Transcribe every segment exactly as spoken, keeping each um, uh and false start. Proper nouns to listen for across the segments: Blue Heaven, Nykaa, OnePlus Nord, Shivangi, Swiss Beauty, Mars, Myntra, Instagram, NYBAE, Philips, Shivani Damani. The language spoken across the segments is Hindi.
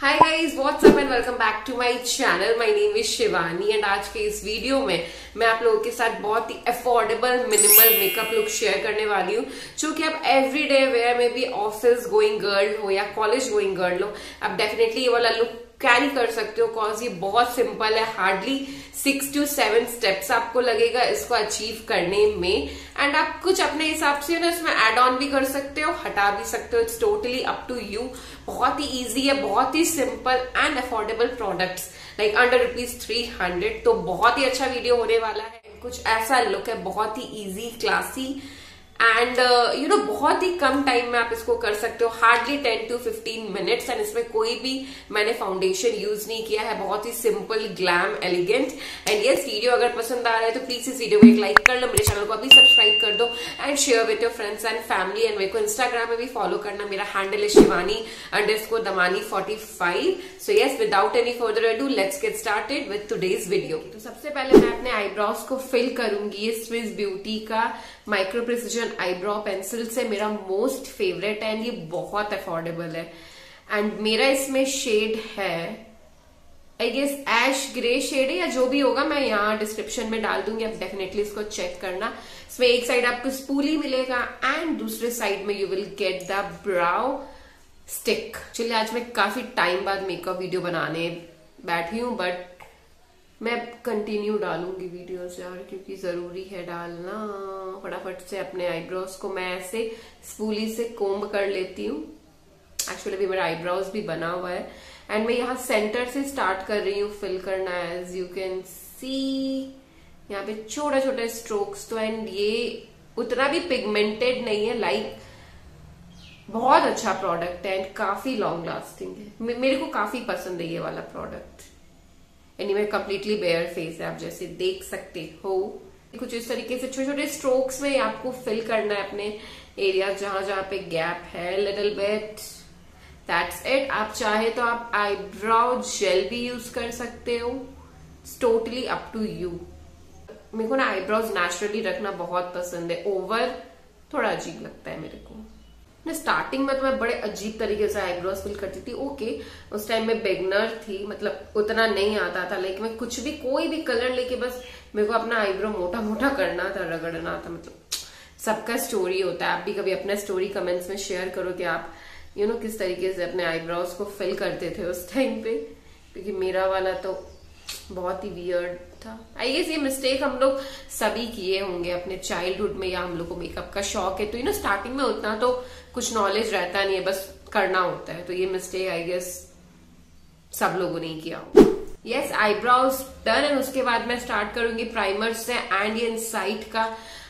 Hi guys, what's up and welcome back to my channel. My name is Shivani and आज के इस वीडियो में मैं आप लोगों के साथ बहुत ही affordable minimal makeup look share करने वाली हूँ, जो कि आप एवरीडे वेयर में भी ऑफिस गोइंग गर्ल हो या कॉलेज गोइंग गर्ल हो, आप डेफिनेटली ये वाला लुक कैरी कर सकते हो. कॉज ये बहुत सिंपल है, hardly six to seven steps आपको लगेगा इसको अचीव करने में. एंड आप कुछ अपने हिसाब से ना इसमें एड ऑन भी कर सकते हो, हटा भी सकते हो. It's totally up to you. बहुत ही इजी है, बहुत ही simple and affordable products like under rupees three hundred. तो बहुत ही अच्छा वीडियो होने वाला है. कुछ ऐसा लुक है, बहुत ही easy, classy and you know बहुत ही कम टाइम में आप इसको कर सकते हो, hardly ten to fifteen minutes. And इसमें कोई भी मैंने फाउंडेशन यूज नहीं किया है, बहुत ही simple, glam, elegant. And yes, video अगर पसंद आ रहा है तो प्लीज इस वीडियो को एक लाइक कर लो, मेरे चैनल को अभी सब्सक्राइब कर दो and share with your friends and family. And मेरे को इंस्टाग्राम में भी फॉलो करना, मेरा हैंडल है Shivani underscore Damani forty five. So yes, without any further ado let's get started with today's video. तो सबसे पहले मैं अपने आईब्रोज को फिल करूंगी. ये स्विस ब्यूटी का माइक्रो प्रिसिजन आईब्रो पेंसिल से मेरा मोस्ट फेवरेट है एंड ये बहुत अफोर्डेबल है. एंड मेरा इसमें शेड है I guess ash grey shade है या जो भी होगा, मैं यहाँ डिस्क्रिप्शन में डाल दूंगी, आप डेफिनेटली इसको चेक करना. इसमें एक साइड आपको स्पूली मिलेगा एंड दूसरे साइड में you will get the brow stick. चलिए, आज मैं काफी टाइम बाद मेकअप वीडियो बनाने बैठी हूँ, बट मैं कंटिन्यू डालूंगी वीडियोस यार, क्योंकि जरूरी है डालना. फटाफट से अपने आईब्रोज को मैं ऐसे स्पूली से कोम्ब कर लेती हूँ. एक्चुअली भी मेरा आईब्रोज भी बना हुआ है एंड मैं यहाँ सेंटर से स्टार्ट कर रही हूँ फिल करना. एज यू कैन सी यहाँ पे छोटे छोटे स्ट्रोक्स तो, एंड ये उतना भी पिगमेंटेड नहीं है. लाइक बहुत अच्छा प्रोडक्ट है एंड काफी लॉन्ग लास्टिंग है, मेरे को काफी पसंद है ये वाला product. Anyway completely bare face है, आप जैसे देख सकते हो. कुछ इस तरीके से छोटे छोटे स्ट्रोक्स में आपको फिल करना है अपने एरिया जहां जहां पे गैप है, लिटिल बिट. That's it. आप चाहे तो आप आईब्राउ जेल भी यूज कर सकते हो, it's totally up to you. मेरे को ना आईब्राउज नेचुरली रखना बहुत पसंद है, ओवर थोड़ा अजीब लगता है मेरे को. स्टार्टिंग में तो मैं बड़े अजीब तरीके से आईब्रोज फिल करती थी. ओके, उस टाइम मैं बिगनर थी, मतलब उतना नहीं आता था. लाइक मैं कुछ भी कोई भी कलर लेके बस मेरे को अपना आईब्रो मोटा मोटा करना था, रगड़ना था. मतलब सबका स्टोरी होता है, आप भी कभी अपना स्टोरी कमेंट्स में शेयर करो कि आप यू नो किस तरीके से अपने आईब्रोज को फिल करते थे उस टाइम पे, क्योंकि मेरा वाला तो बहुत ही वियर्ड था. आई गेस ये मिस्टेक हम लोग सभी किए होंगे अपने चाइल्डहुड में, या हम लोग को मेकअप का शौक है तो यू नो स्टार्टिंग में उतना तो कुछ नॉलेज रहता नहीं है, बस करना होता है. तो ये मिस्टेक आई गेस सब लोगों ने किया. Yes, eyebrows done. एंड उसके बाद मैं स्टार्ट करूंगी प्राइमर से. एंड ये इनसाइट का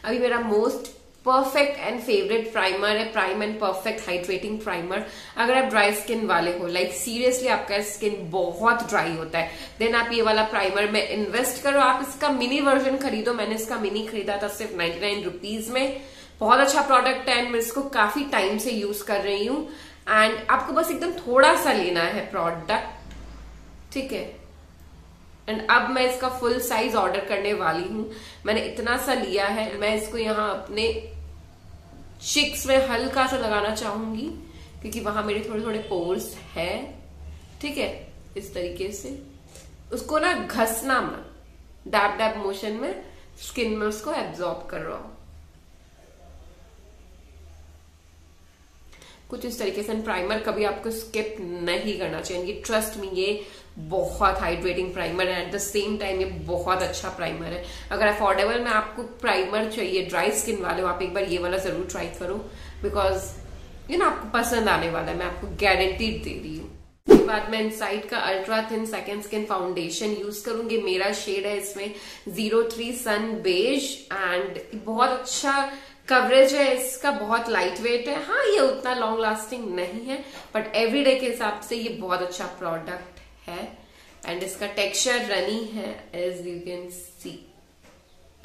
अभी मेरा most perfect and favourite primer है, prime and perfect hydrating primer. अगर आप ड्राई स्किन वाले हो, लाइक सीरियसली आपका स्किन बहुत ड्राई होता है, देन आप ये वाला प्राइमर में इन्वेस्ट करो. आप इसका मिनी वर्जन खरीदो. मैंने इसका मिनी खरीदा था सिर्फ नाइन्टी नाइन रुपीज में. बहुत अच्छा प्रोडक्ट है एंड मैं इसको काफी टाइम से यूज कर रही हूँ. एंड आपको बस एकदम थोड़ा सा लेना है प्रोडक्ट, ठीक है. एंड अब मैं इसका फुल साइज ऑर्डर करने वाली हूँ. मैंने इतना सा लिया है. मैं इसको यहाँ अपने चिक्स में हल्का सा लगाना चाहूंगी, क्योंकि वहां मेरे थोड़े थोड़े पोर्स है, ठीक है. इस तरीके से उसको ना घसना मत, डैब डैब मोशन में स्किन में उसको एब्जॉर्ब कर रहा हूं कुछ इस तरीके से. प्राइमर कभी आपको स्किप नहीं करना चाहिए, ट्रस्ट मी. ये बहुत हाइड्रेटिंग प्राइमर है, एट द सेम टाइम ये बहुत अच्छा प्राइमर है. अगर अफोर्डेबल में आपको प्राइमर चाहिए, ड्राई स्किन वाले हो आप, एक बार ये वाला जरूर ट्राई करो, बिकॉज ये ना आपको पसंद आने वाला है, मैं आपको गारंटी दे रही हूँ. उसके बाद मैं इनसाइट का ultra thin second skin foundation use करूंगी. मेरा शेड है इसमें zero three sun beige and बहुत अच्छा कवरेज है इसका, बहुत लाइट वेट है. हाँ, ये उतना लॉन्ग लास्टिंग नहीं है, बट एवरीडे के हिसाब से ये बहुत अच्छा प्रोडक्ट है. एंड इसका टेक्सचर रनी है, एज यू कैन सी,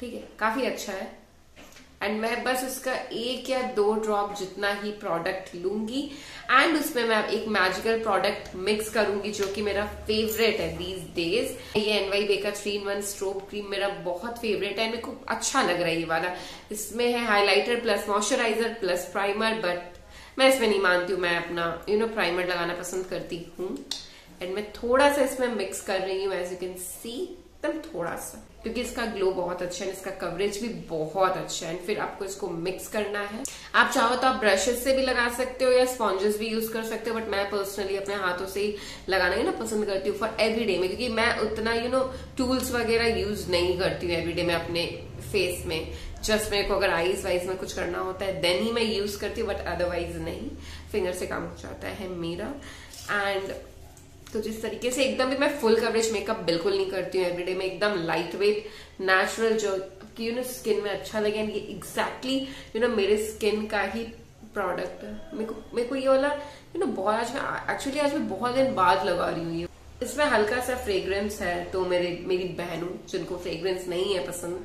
ठीक है, काफी अच्छा है. एंड मैं बस उसका एक या दो ड्रॉप जितना ही प्रोडक्ट लूंगी एंड उसमें मैं एक मैजिकल प्रोडक्ट मिक्स करूंगी, जो कि मेरा फेवरेट है दीज डेज. ये एनवाई बे का three in one strobe cream मेरा बहुत फेवरेट है, मेरे को अच्छा लग रहा है ये वाला. इसमें है highlighter plus moisturiser plus primer, but मैं इसमें नहीं मानती हूँ. मैं अपना यू नो प्राइमर लगाना पसंद करती हूँ. एंड मैं थोड़ा सा इसमें मिक्स कर रही हूँ, एज यू कैन सी, एकदम थोड़ा सा, क्योंकि इसका ग्लो बहुत अच्छा है, इसका कवरेज भी बहुत अच्छा है। फिर आपको इसको मिक्स करना है। आप चाहो तो आप ब्रशेस से भी लगा सकते हो या स्पॉन्जेस भी यूज कर सकते हो, बट मैं पर्सनली अपने हाथों से ही लगाना ही ना पसंद करती हूँ फॉर एवरीडे में, क्योंकि मैं उतना यू नो टूल्स वगैरह यूज नहीं करती हूँ एवरीडे में अपने फेस में। जस्ट मेरे को अगर आईज वाइज में कुछ करना होता है देन ही मैं यूज करती हूँ, बट अदरवाइज नहीं, फिंगर से काम हो जाता है मेरा। एंड तो जिस तरीके से एकदम भी मैं फुल कवरेज मेकअप बिल्कुल नहीं करती हूँ एवरीडे में, एकदम लाइट वेट नेचुरल जो कि यू नो स्किन में अच्छा लगे। एंड ये एग्जैक्टली यू नो मेरे स्किन का ही प्रोडक्ट है। मेरे को मेरे को ये वाला यू नो बहुत आज मैं एक्चुअली आज मैं बहुत दिन बाद लगा रही हूँ ये। इसमें हल्का सा फ्रेग्रेंस है, तो मेरे मेरी बहनों जिनको फ्रेग्रेंस नहीं है पसंद,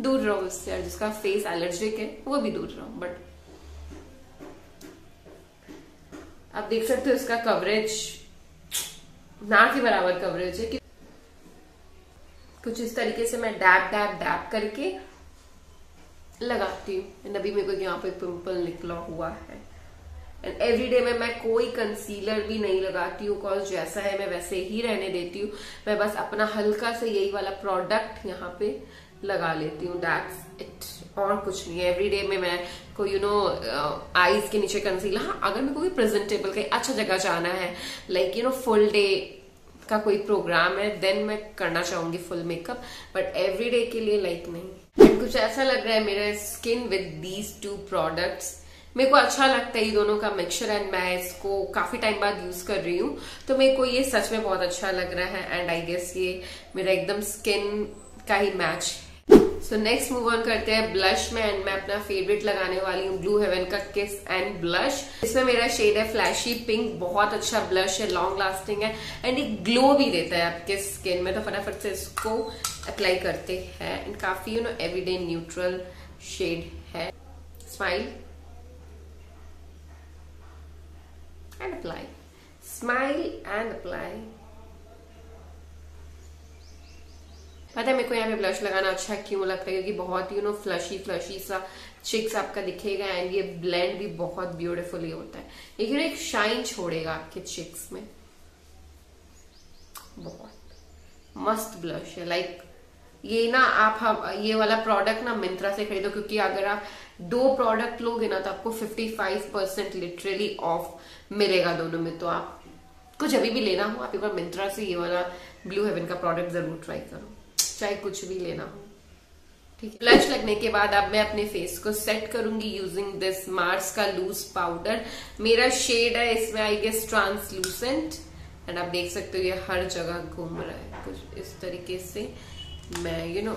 दूर रहो उससे, और जिसका फेस एलर्जिक है वो भी दूर रहो। बट आप देख सकते हो इसका कवरेज ना के बराबर कवरेज है। कुछ इस तरीके से मैं डैप डैप डैप करके लगाती हूँ। अभी मेरे को यहाँ पे पिंपल निकला हुआ है। एंड एवरीडे में मैं कोई कंसीलर भी नहीं लगाती हूँ, कॉज जैसा है मैं वैसे ही रहने देती हूँ। मैं बस अपना हल्का से यही वाला प्रोडक्ट यहाँ पे लगा लेती हूँ, दैट्स इट, और कुछ नहीं है। एवरीडे में मैं कोई यू नो आईज के नीचे कंसीलर, हाँ अगर मेरे को भी प्रेजेंटेबल कहीं अच्छा जगह जाना है, like you know full day का कोई प्रोग्राम है, देन मैं करना चाहूंगी फुल मेकअप, बट एवरीडे के लिए लाइक नहीं। एंड कुछ ऐसा लग रहा है मेरा skin with these two products. मेरे को अच्छा लगता है ये दोनों का मिक्सचर, एंड मैं इसको काफी टाइम बाद यूज कर रही हूँ, तो मेरे को ये सच में बहुत अच्छा लग रहा है। एंड आई गेस ये मेरा एकदम स्किन का ही मैच है। सो नेक्स्ट मूव ऑन करते हैं ब्लश में। एंड मैं अपना फेवरेट लगाने वाली हूँ, ब्लू हेवन का किस एंड ब्लश। इसमें मेरा शेड है फ्लैशी पिंक, बहुत अच्छा ब्लश है, लॉन्ग लास्टिंग है, एंड एक ग्लो भी देता है आपके स्किन में। तो फटाफट से इसको अप्लाई करते हैं। एंड काफी you know everyday neutral shade है। Smile and apply, smile and apply. पता है मेरे को यहाँ पे ब्लश लगाना अच्छा क्यों लगता है, क्योंकि बहुत यू नो फ्लशी फ्लशी सा चिक्स आपका दिखेगा। एंड ये ब्लेंड भी बहुत ब्यूटीफुली होता है, लेकिन एक शाइन छोड़ेगा आपके चिक्स में। बहुत मस्त ब्लश है। लाइक ये ना आप ये वाला प्रोडक्ट ना मिंत्रा से खरीदो, क्योंकि अगर आप दो प्रोडक्ट लोगे ना तो आपको fifty five percent literally off मिलेगा दोनों में। तो आप कुछ अभी भी लेना हो, आप एक बार मिंत्रा से ये वाला ब्लू हेवन का प्रोडक्ट जरूर ट्राई करो, चाहे कुछ भी लेना हो। ठीक है, ब्लश लगने के बाद अब मैं अपने फेस को सेट करूंगी यूजिंग दिस मार्स का लूज पाउडर। मेरा शेड है इसमें आई गेस ट्रांसलूसेंट, एंड आप देख सकते हो ये हर जगह घूम रहा है। कुछ इस तरीके से मैं यू नो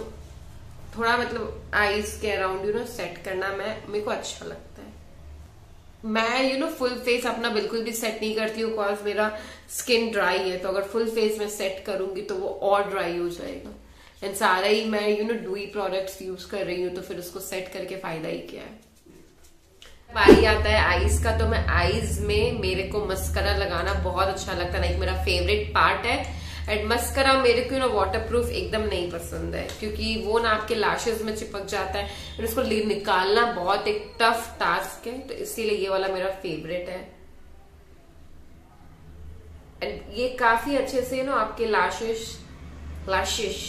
थोड़ा मतलब आईज के अराउंड यू नो सेट करना मैं मेरे को अच्छा लगता है। मैं यू नो फुल फेस अपना बिल्कुल भी सेट नहीं करती हूँ, बिकॉज मेरा स्किन ड्राई है, तो अगर फुल फेस में सेट करूंगी तो वो और ड्राई हो जाएगा। एंड सारा ही मैं you know dewy products use कर रही हूँ, तो फिर उसको सेट करके फायदा ही क्या है। बारी आता है आईज का, तो मैं आईज में मेरे को मस्करा लगाना बहुत अच्छा लगता है, लाइक मेरा फेवरेट पार्ट है। एंड मस्करा मेरे को यू नो वाटरप्रूफ एकदम नहीं पसंद है, क्योंकि वो ना आपके लाशेज में चिपक जाता है, और उसको निकालना बहुत एक टफ टास्क है, तो इसीलिए ये वाला मेरा फेवरेट है। एंड ये काफी अच्छे से यू नो आपके लाशेज लाशेज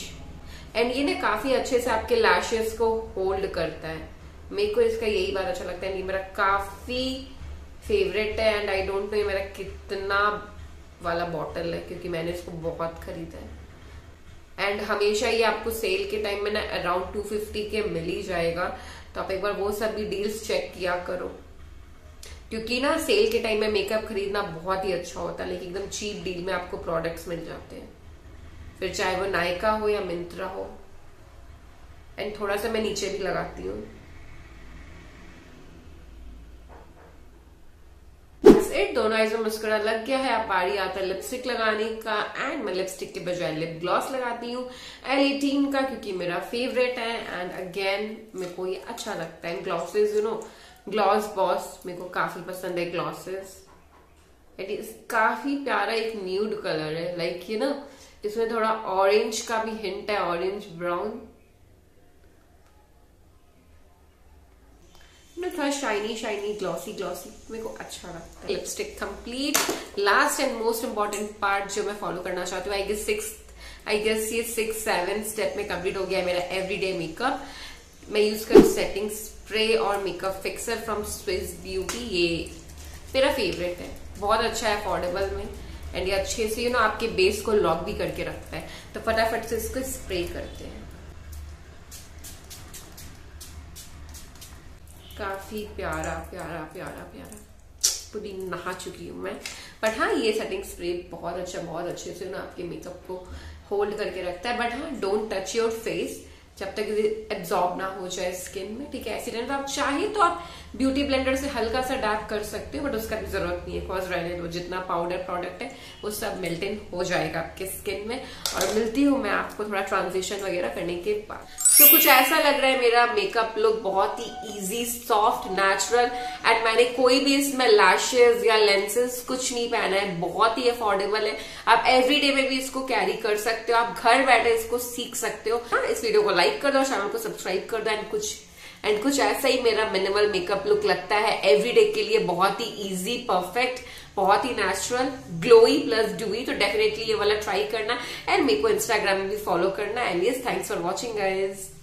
एंड ये ना काफी अच्छे से आपके लैशेस को होल्ड करता है। मेरे को इसका यही बात अच्छा लगता है। ये मेरा काफी फेवरेट है। एंड आई डोंट नो ये मेरा कितना वाला बॉटल है, क्योंकि मैंने इसको बहुत खरीदा है। एंड हमेशा ये आपको सेल के टाइम में ना अराउंड टू फिफ्टी के मिल ही जाएगा, तो आप एक बार वो सब भी डील्स चेक किया करो, क्योंकि ना सेल के टाइम में मेकअप खरीदना बहुत ही अच्छा होता है, लेकिन एकदम चीप डील में आपको प्रोडक्ट्स मिल जाते हैं, फिर चाहे वो नायका हो या मिंत्रा हो। एंड थोड़ा सा मैं नीचे भी लगाती हूँ। दोनों आइज में मस्करा लग गया है। अब बारी आता है लिपस्टिक लगाने का, एंड मैं लिपस्टिक के बजाय लिप ग्लॉस लगाती हूँ एल अठारह का, क्योंकि मेरा फेवरेट है। एंड अगेन मेरे को ये अच्छा लगता है। Glosses you know gloss boss मेरे को काफी पसंद है ग्लॉसेस। इट इज काफी प्यारा एक न्यूड कलर है, लाइक ये ना इसमें थोड़ा ऑरेंज का भी हिंट है, ऑरेंज ब्राउन। मैं थोड़ा शाइनी शाइनी ग्लॉसी ग्लॉसी मेरे को अच्छा लगता है। Lipstick complete. Last and most important part जो मैं फॉलो करना चाहती हूँ, I guess six I guess ये सिक्स सेवन स्टेप में कंप्लीट हो गया है मेरा एवरीडे मेकअप। मैं यूज कर सेटिंग स्प्रे और makeup fixer from Swiss beauty. ये मेरा फेवरेट है, बहुत अच्छा है, अफोर्डेबल में, एंड ये अच्छे से यू नो आपके बेस को लॉक भी करके रखता है। तो फटाफट से इसको स्प्रे करते हैं। काफी प्यारा प्यारा प्यारा प्यारा पूरी नहा चुकी हूँ मैं। बट हाँ, ये सेटिंग स्प्रे बहुत अच्छा बहुत अच्छे से ना आपके मेकअप को होल्ड करके रखता है। बट हाँ, डोंट टच योर फेस जब तक एब्जॉर्ब ना हो जाए स्किन में, ठीक है। एक्सीडेंट आप चाहिए तो आप ब्यूटी ब्लेंडर से हल्का सा डार्क कर सकते हो, बट उसका भी जरूरत नहीं है। कॉज रहने दो, जितना पाउडर प्रोडक्ट है वो सब मेल्ट इन हो जाएगा आपके स्किन में। और मिलती हूँ मैं आपको थोड़ा ट्रांजिशन वगैरह करने के बाद। तो so, कुछ ऐसा लग रहा है मेरा मेकअप लुक, बहुत ही ईजी, सॉफ्ट, नेचुरल, एंड मैंने कोई भी इसमें लैशेज या लेंसेज कुछ नहीं पहना है। बहुत ही अफोर्डेबल है, आप एवरीडे में भी इसको कैरी कर सकते हो, आप घर बैठे इसको सीख सकते हो। हाँ, इस वीडियो को लाइक कर दो, चैनल को सब्सक्राइब कर दो। एंड कुछ एंड कुछ ऐसा ही मेरा मिनिमल मेकअप लुक लगता है एवरीडे के लिए। बहुत ही इजी, परफेक्ट, बहुत ही नेचुरल, ग्लोई प्लस डूई। तो डेफिनेटली ये वाला ट्राई करना, एंड मेरे को इंस्टाग्राम में भी फॉलो करना। And yes, thanks for watching guys.